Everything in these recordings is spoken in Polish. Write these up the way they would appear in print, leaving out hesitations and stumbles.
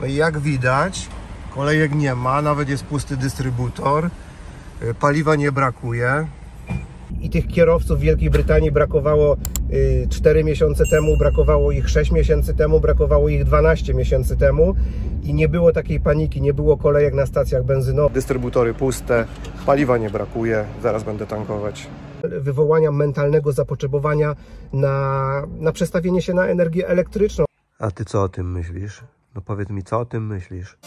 No i jak widać, kolejek nie ma, nawet jest pusty dystrybutor, paliwa nie brakuje. I tych kierowców w Wielkiej Brytanii brakowało 4 miesiące temu, brakowało ich 6 miesięcy temu, brakowało ich 12 miesięcy temu i nie było takiej paniki, nie było kolejek na stacjach benzynowych. Dystrybutory puste, paliwa nie brakuje, zaraz będę tankować. Wywołania mentalnego zapotrzebowania na przestawienie się na energię elektryczną. A ty co o tym myślisz? No powiedz mi, co o tym myślisz?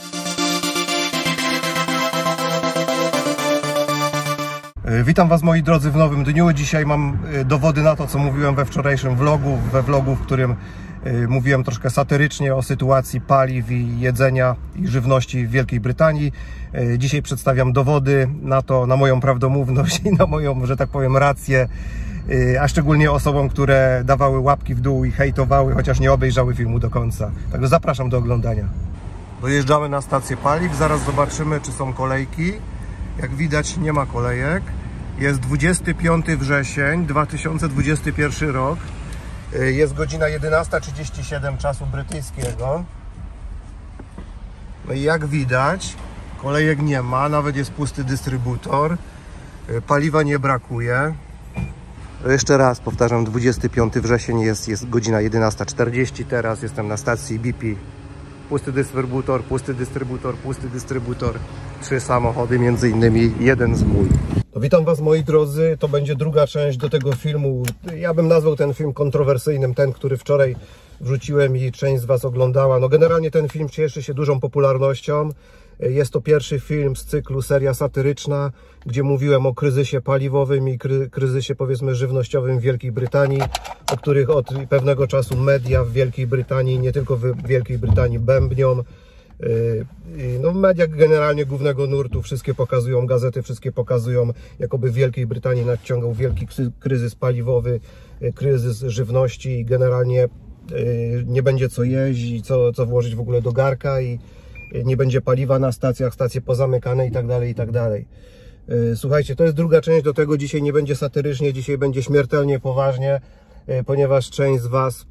Witam Was, moi drodzy, w nowym dniu. Dzisiaj mam dowody na to, co mówiłem we wczorajszym vlogu, w którym mówiłem troszkę satyrycznie o sytuacji paliw i jedzenia i żywności w Wielkiej Brytanii. Dzisiaj przedstawiam dowody na to, na moją prawdomówność i na moją, że tak powiem, rację, a szczególnie osobom, które dawały łapki w dół i hejtowały, chociaż nie obejrzały filmu do końca. Także zapraszam do oglądania. Dojeżdżamy na stację paliw, zaraz zobaczymy, czy są kolejki. Jak widać, nie ma kolejek. Jest 25 wrzesień 2021 rok. Jest godzina 11:37 czasu brytyjskiego. No i jak widać, kolejek nie ma, nawet jest pusty dystrybutor. Paliwa nie brakuje. Jeszcze raz powtarzam, 25 wrzesień jest godzina 11:40. Teraz jestem na stacji BP. Pusty dystrybutor, pusty dystrybutor, pusty dystrybutor. 3 samochody, między innymi jeden z mój. To witam Was, moi drodzy, to będzie druga część do tego filmu. Ja bym nazwał ten film kontrowersyjnym, ten, który wczoraj wrzuciłem i część z Was oglądała. No generalnie ten film cieszy się dużą popularnością. Jest to pierwszy film z cyklu seria satyryczna, gdzie mówiłem o kryzysie paliwowym i kryzysie, powiedzmy, żywnościowym w Wielkiej Brytanii, o których od pewnego czasu media w Wielkiej Brytanii, nie tylko w Wielkiej Brytanii, bębnią. No w mediach generalnie głównego nurtu wszystkie pokazują, gazety wszystkie pokazują, jakoby w Wielkiej Brytanii nadciągał wielki kryzys paliwowy, kryzys żywności i generalnie nie będzie co jeść i co włożyć w ogóle do garka i nie będzie paliwa na stacjach, stacje pozamykane i tak dalej, i tak dalej. Słuchajcie, to jest druga część do tego. Dzisiaj nie będzie satyrycznie, dzisiaj będzie śmiertelnie poważnie, ponieważ część z Was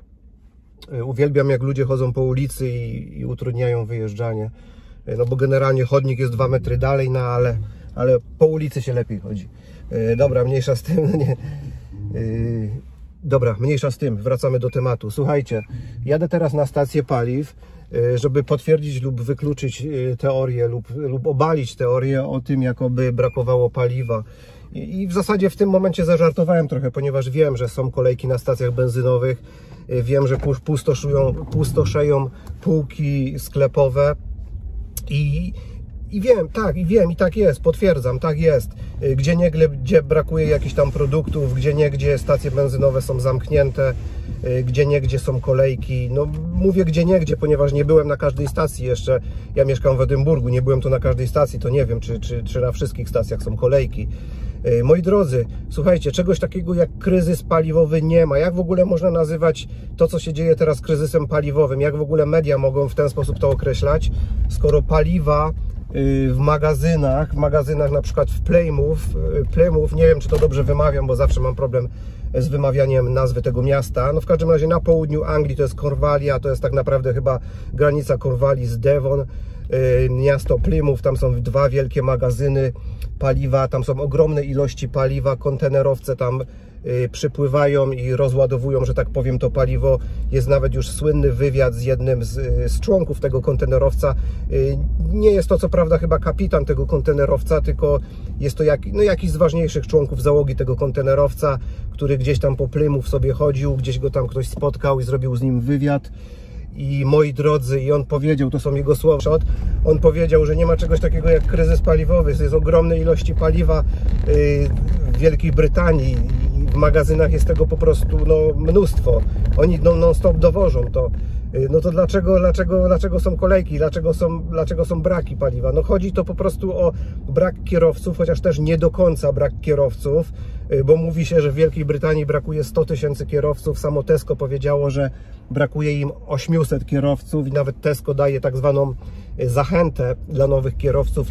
uwielbiam, jak ludzie chodzą po ulicy i utrudniają wyjeżdżanie. No bo generalnie chodnik jest 2 metry dalej, no ale po ulicy się lepiej chodzi. Dobra, mniejsza z tym. Nie. Dobra, mniejsza z tym, wracamy do tematu. Słuchajcie, jadę teraz na stację paliw, żeby potwierdzić lub wykluczyć teorię lub obalić teorię o tym, jakoby brakowało paliwa. I w zasadzie w tym momencie zażartowałem trochę, ponieważ wiem, że są kolejki na stacjach benzynowych, wiem, że pustoszeją półki sklepowe i wiem, i tak jest, potwierdzam, tak jest. Gdzie brakuje jakichś tam produktów, gdzie stacje benzynowe są zamknięte, gdzie są kolejki. No mówię gdzie, ponieważ nie byłem na każdej stacji jeszcze. Ja mieszkam w Edynburgu, nie byłem tu na każdej stacji, to nie wiem, czy na wszystkich stacjach są kolejki. Moi drodzy, słuchajcie, czegoś takiego jak kryzys paliwowy nie ma. Jak w ogóle można nazywać to, co się dzieje teraz, kryzysem paliwowym? Jak w ogóle media mogą w ten sposób to określać, skoro paliwa w magazynach na przykład w Plymouth, nie wiem, czy to dobrze wymawiam, bo zawsze mam problem z wymawianiem nazwy tego miasta. No w każdym razie na południu Anglii to jest Cornwallia, to jest tak naprawdę chyba granica Cornwallii z Devon, miasto Plymouth, tam są 2 wielkie magazyny paliwa, tam są ogromne ilości paliwa, kontenerowce tam przypływają i rozładowują, że tak powiem, to paliwo. Jest nawet już słynny wywiad z jednym z członków tego kontenerowca. Nie jest to co prawda chyba kapitan tego kontenerowca, tylko jest to jakiś z ważniejszych członków załogi tego kontenerowca, który gdzieś tam po Plymouth sobie chodził, gdzieś go tam ktoś spotkał i zrobił z nim wywiad. I moi drodzy, i on powiedział, to są jego słowa, on powiedział, że nie ma czegoś takiego jak kryzys paliwowy, jest ogromne ilości paliwa w Wielkiej Brytanii. W magazynach jest tego po prostu mnóstwo. Oni non-stop dowożą to. No to dlaczego są kolejki? Dlaczego są braki paliwa? No chodzi to po prostu o brak kierowców, chociaż też nie do końca brak kierowców, bo mówi się, że w Wielkiej Brytanii brakuje 100 000 kierowców. Samo Tesco powiedziało, że brakuje im 800 kierowców i nawet Tesco daje tak zwaną zachętę dla nowych kierowców.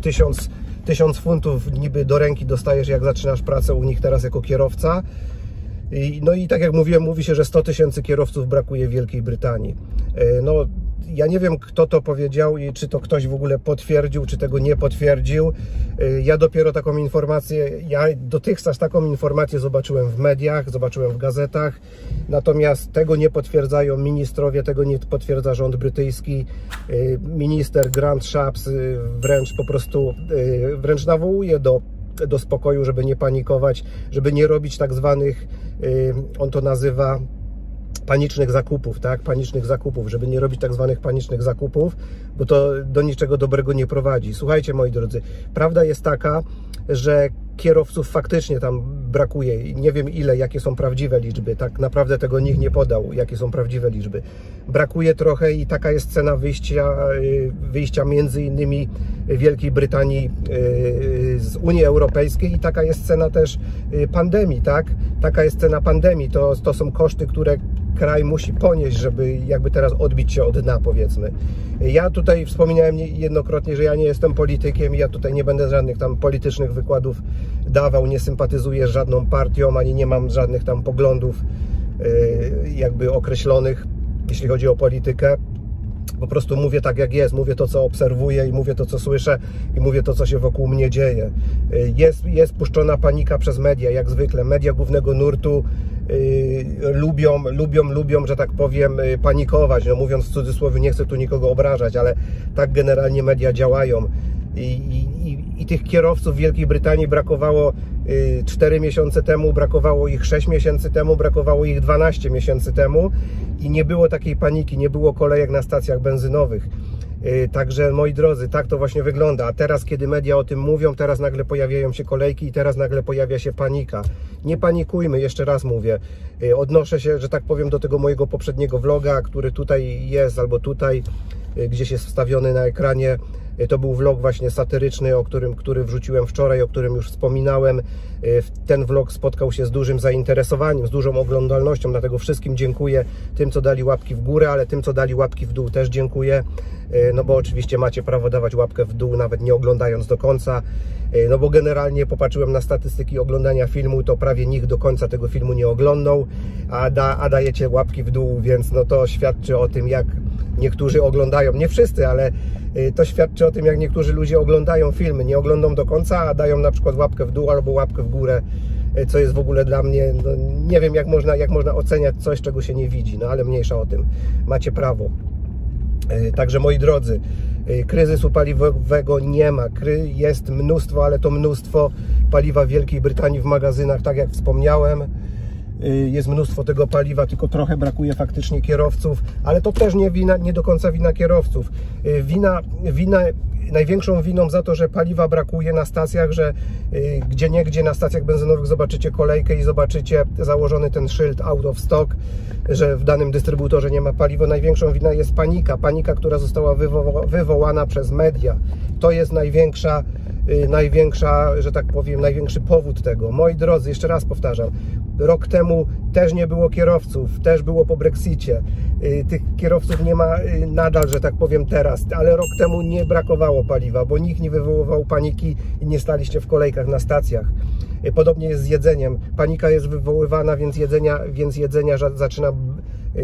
1000 funtów niby do ręki dostajesz, jak zaczynasz pracę u nich teraz jako kierowca. No i tak jak mówiłem, mówi się, że 100 000 kierowców brakuje w Wielkiej Brytanii. No Ja nie wiem, kto to powiedział i czy to ktoś w ogóle potwierdził, czy tego nie potwierdził. Ja dopiero taką informację, dotychczas taką informację zobaczyłem w mediach, zobaczyłem w gazetach. Natomiast tego nie potwierdzają ministrowie, tego nie potwierdza rząd brytyjski. Minister Grant Shapps wręcz po prostu nawołuje do spokoju, żeby nie panikować, żeby nie robić tak zwanych, on to nazywa, panicznych zakupów, tak? Panicznych zakupów, żeby nie robić tak zwanych panicznych zakupów, bo to do niczego dobrego nie prowadzi. Słuchajcie, moi drodzy, prawda jest taka, że kierowców faktycznie tam brakuje. Nie wiem ile, jakie są prawdziwe liczby. Tak naprawdę tego nikt nie podał, jakie są prawdziwe liczby. Brakuje trochę i taka jest cena wyjścia między innymi Wielkiej Brytanii z Unii Europejskiej i taka jest cena też pandemii, tak? Taka jest cena pandemii. To są koszty, które kraj musi ponieść, żeby jakby teraz odbić się od dna, powiedzmy. Ja tutaj wspominałem jednokrotnie, że ja nie jestem politykiem, ja tutaj nie będę żadnych tam politycznych wykładów dawał, nie sympatyzuję z żadną partią, ani nie mam żadnych tam poglądów jakby określonych, jeśli chodzi o politykę. Po prostu mówię tak, jak jest, mówię to, co obserwuję i mówię to, co słyszę i mówię to, co się wokół mnie dzieje. Jest puszczona panika przez media, jak zwykle. Media głównego nurtu lubią, że tak powiem, panikować. No, mówiąc w cudzysłowie, nie chcę tu nikogo obrażać, ale tak generalnie media działają. I tych kierowców w Wielkiej Brytanii brakowało 4 miesiące temu, brakowało ich 6 miesięcy temu, brakowało ich 12 miesięcy temu i nie było takiej paniki, nie było kolejek na stacjach benzynowych. Także, moi drodzy, tak to właśnie wygląda. A teraz, kiedy media o tym mówią, teraz nagle pojawiają się kolejki i teraz nagle pojawia się panika. Nie panikujmy, jeszcze raz mówię. Odnoszę się, że tak powiem, do tego mojego poprzedniego vloga, który tutaj jest, albo tutaj, gdzieś jest wstawiony na ekranie. To był vlog właśnie satyryczny, który wrzuciłem wczoraj, o którym już wspominałem. Ten vlog spotkał się z dużym zainteresowaniem, z dużą oglądalnością, dlatego wszystkim dziękuję. Tym, co dali łapki w górę, ale tym, co dali łapki w dół, też dziękuję. No bo oczywiście macie prawo dawać łapkę w dół, nawet nie oglądając do końca. No bo generalnie popatrzyłem na statystyki oglądania filmu, to prawie nikt do końca tego filmu nie oglądał, a dajecie łapki w dół, więc no to świadczy o tym, jak niektórzy oglądają, nie wszyscy, ale to świadczy o tym, jak niektórzy ludzie oglądają filmy, nie oglądam do końca, a dają na przykład łapkę w dół albo łapkę w górę, co jest w ogóle dla mnie, no nie wiem, jak można oceniać coś, czego się nie widzi, no ale mniejsza o tym, macie prawo. Także, moi drodzy, kryzysu paliwowego nie ma, jest mnóstwo, ale to mnóstwo paliwa w Wielkiej Brytanii w magazynach, tak jak wspomniałem. Jest mnóstwo tego paliwa, tylko trochę brakuje faktycznie kierowców, ale to też nie do końca wina kierowców. Największą winą za to, że paliwa brakuje na stacjach, że gdzieniegdzie na stacjach benzynowych zobaczycie kolejkę i zobaczycie założony ten szyld out of stock, że w danym dystrybutorze nie ma paliwa. Największą winą jest panika, która została wywołana przez media. To jest największa, że tak powiem, największy powód tego. Moi drodzy, jeszcze raz powtarzam, rok temu też nie było kierowców, też było po Brexicie. Tych kierowców nie ma nadal, że tak powiem, teraz, ale rok temu nie brakowało paliwa, bo nikt nie wywoływał paniki i nie staliście w kolejkach na stacjach. Podobnie jest z jedzeniem. Panika jest wywoływana, więc jedzenia zaczyna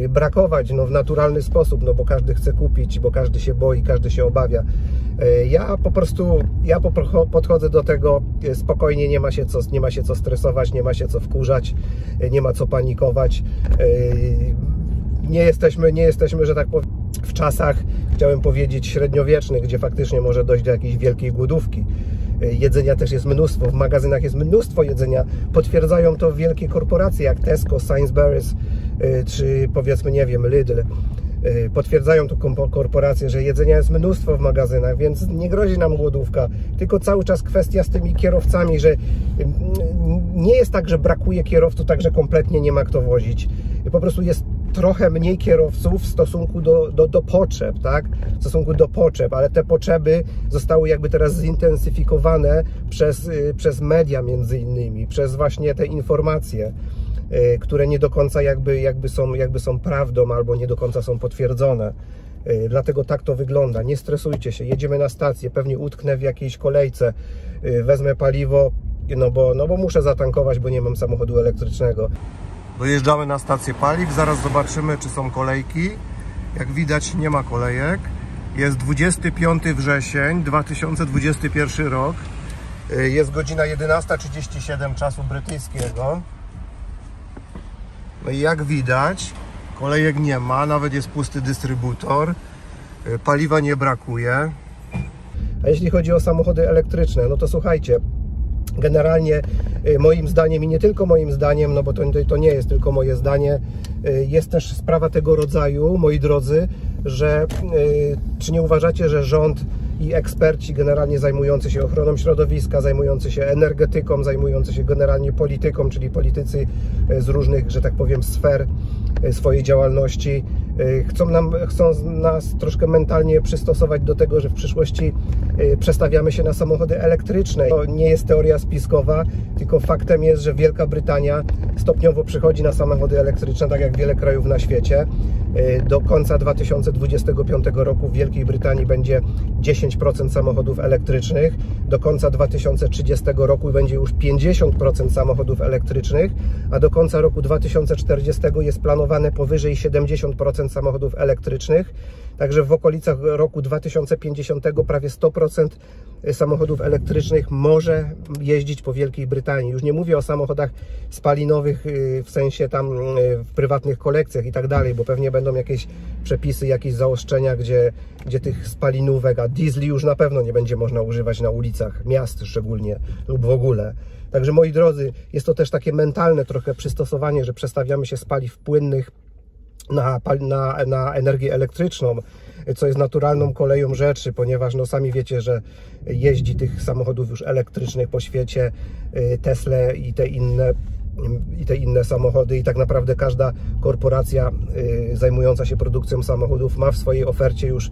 brakować w naturalny sposób, bo każdy chce kupić, bo każdy się boi, każdy się obawia. Ja po prostu podchodzę do tego spokojnie, nie ma się co stresować, nie ma się co wkurzać, nie ma co panikować. Nie jesteśmy, że tak powiem, w czasach, chciałem powiedzieć, średniowiecznych, gdzie faktycznie może dojść do jakiejś wielkiej głodówki. Jedzenia też jest mnóstwo, w magazynach jest mnóstwo jedzenia. Potwierdzają to wielkie korporacje jak Tesco, Sainsbury's, czy powiedzmy, nie wiem, Lidl. Potwierdzają to korporacje, że jedzenia jest mnóstwo w magazynach, więc nie grozi nam głodówka, tylko cały czas kwestia z tymi kierowcami, że nie jest tak, że brakuje kierowców, tak że kompletnie nie ma kto wozić. Po prostu jest trochę mniej kierowców w stosunku do potrzeb, tak? W stosunku do potrzeb, ale te potrzeby zostały jakby teraz zintensyfikowane przez media między innymi, przez właśnie te informacje, które nie do końca jakby są prawdą albo nie do końca są potwierdzone. Dlatego tak to wygląda. Nie stresujcie się, jedziemy na stację, pewnie utknę w jakiejś kolejce, wezmę paliwo, no bo muszę zatankować, bo nie mam samochodu elektrycznego. Dojeżdżamy na stację paliw, zaraz zobaczymy, czy są kolejki. Jak widać, nie ma kolejek. Jest 25 wrzesień 2021 rok. Jest godzina 11:37 czasu brytyjskiego. No i jak widać, kolejek nie ma, nawet jest pusty dystrybutor. Paliwa nie brakuje. A jeśli chodzi o samochody elektryczne, no to słuchajcie, generalnie moim zdaniem i nie tylko moim zdaniem, no bo to nie jest tylko moje zdanie, jest też sprawa tego rodzaju, moi drodzy, że czy nie uważacie, że rząd i eksperci generalnie zajmujący się ochroną środowiska, zajmujący się energetyką, zajmujący się generalnie polityką, czyli politycy z różnych, że tak powiem, sfer swojej działalności, chcą nas troszkę mentalnie przystosować do tego, że w przyszłości przestawiamy się na samochody elektryczne. To nie jest teoria spiskowa, tylko faktem jest, że Wielka Brytania stopniowo przychodzi na samochody elektryczne, tak jak wiele krajów na świecie. Do końca 2025 roku w Wielkiej Brytanii będzie 10% samochodów elektrycznych, do końca 2030 roku będzie już 50% samochodów elektrycznych, a do końca roku 2040 jest planowane powyżej 70% samochodów elektrycznych, także w okolicach roku 2050 prawie 100% samochodów elektrycznych może jeździć po Wielkiej Brytanii. Już nie mówię o samochodach spalinowych w sensie tam w prywatnych kolekcjach i tak dalej, bo pewnie będą jakieś przepisy, jakieś zaostrzenia, gdzie tych spalinówek, a diesli już na pewno nie będzie można używać na ulicach miast szczególnie lub w ogóle. Także moi drodzy, jest to też takie mentalne trochę przystosowanie, że przestawiamy się z paliw płynnych na energię elektryczną, co jest naturalną koleją rzeczy, ponieważ no sami wiecie, że jeździ tych samochodów już elektrycznych po świecie, Tesle i te inne samochody i tak naprawdę każda korporacja zajmująca się produkcją samochodów ma w swojej ofercie już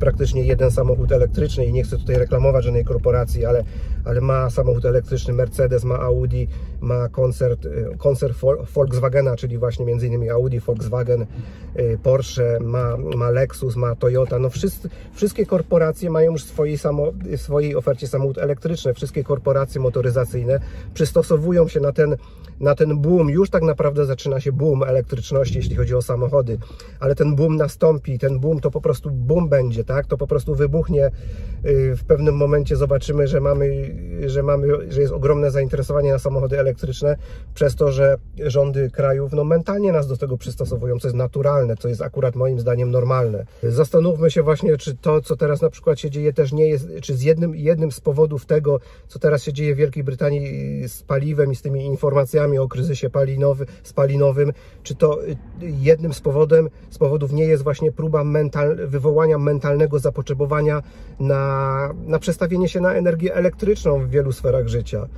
praktycznie jeden samochód elektryczny i nie chcę tutaj reklamować żadnej korporacji, ale ma samochód elektryczny Mercedes, ma Audi, ma koncern Volkswagena, czyli właśnie między innymi Audi, Volkswagen, Porsche, ma Lexus, ma Toyota, no wszystkie korporacje mają już w swojej ofercie samochód elektryczny, wszystkie korporacje motoryzacyjne przystosowują się na ten boom. Już tak naprawdę zaczyna się boom elektryczności, jeśli chodzi o samochody, ale ten boom nastąpi, ten boom to po prostu boom będzie, tak? To po prostu wybuchnie. W pewnym momencie zobaczymy, że jest ogromne zainteresowanie na samochody elektryczne przez to, że rządy krajów no, mentalnie nas do tego przystosowują, co jest naturalne, co jest akurat moim zdaniem normalne. Zastanówmy się właśnie, czy to, co teraz na przykład się dzieje, też nie jest, czy z jednym z powodów tego, co teraz się dzieje w Wielkiej Brytanii z paliwem i z tymi informacjami o kryzysie spalinowym, czy to jednym z powodów nie jest właśnie próba wywołania mentalnego zapotrzebowania na przestawienie się na energię elektryczną w wielu sferach życia.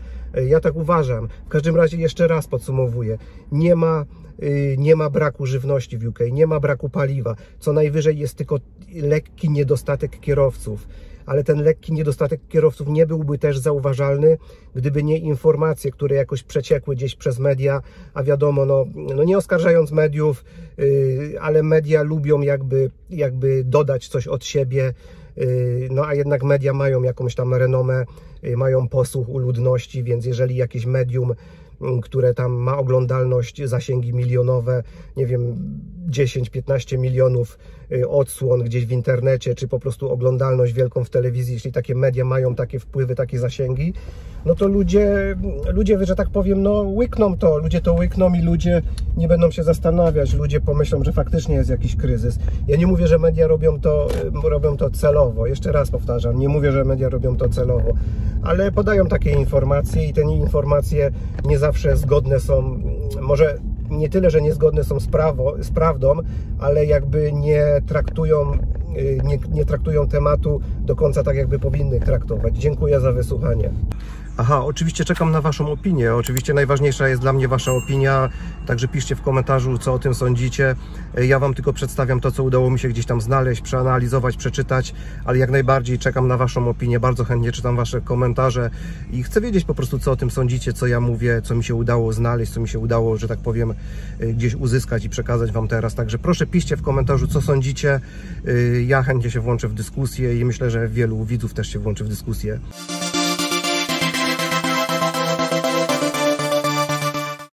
Ja tak uważam. W każdym razie jeszcze raz podsumowuję. Nie ma braku żywności w UK, nie ma braku paliwa. Co najwyżej jest tylko lekki niedostatek kierowców. Ale ten lekki niedostatek kierowców nie byłby też zauważalny, gdyby nie informacje, które jakoś przeciekły gdzieś przez media, a wiadomo, no nie oskarżając mediów, ale media lubią jakby dodać coś od siebie, no a jednak media mają jakąś tam renomę, mają posłuch u ludności, więc jeżeli jakieś medium, które tam ma oglądalność, zasięgi milionowe, nie wiem, 10-15 milionów odsłon gdzieś w internecie, czy po prostu oglądalność wielką w telewizji, jeśli takie media mają takie wpływy, takie zasięgi, no to ludzie, że tak powiem, no łykną to, ludzie to łykną i ludzie nie będą się zastanawiać, ludzie pomyślą, że faktycznie jest jakiś kryzys. Ja nie mówię, że media robią to celowo, jeszcze raz powtarzam, nie mówię, że media robią to celowo, ale podają takie informacje i te informacje nie zawsze zgodne są, może nie tyle, że niezgodne są z prawdą, ale jakby nie traktują tematu do końca tak, jakby powinny traktować. Dziękuję za wysłuchanie. Aha, oczywiście czekam na Waszą opinię. Oczywiście najważniejsza jest dla mnie Wasza opinia, także piszcie w komentarzu, co o tym sądzicie. Ja Wam tylko przedstawiam to, co udało mi się gdzieś tam znaleźć, przeanalizować, przeczytać, ale jak najbardziej czekam na Waszą opinię. Bardzo chętnie czytam Wasze komentarze i chcę wiedzieć po prostu, co o tym sądzicie, co ja mówię, co mi się udało znaleźć, co mi się udało, że tak powiem, gdzieś uzyskać i przekazać Wam teraz. Także proszę, piszcie w komentarzu, co sądzicie. Ja chętnie się włączę w dyskusję i myślę, że wielu widzów też się włączy w dyskusję.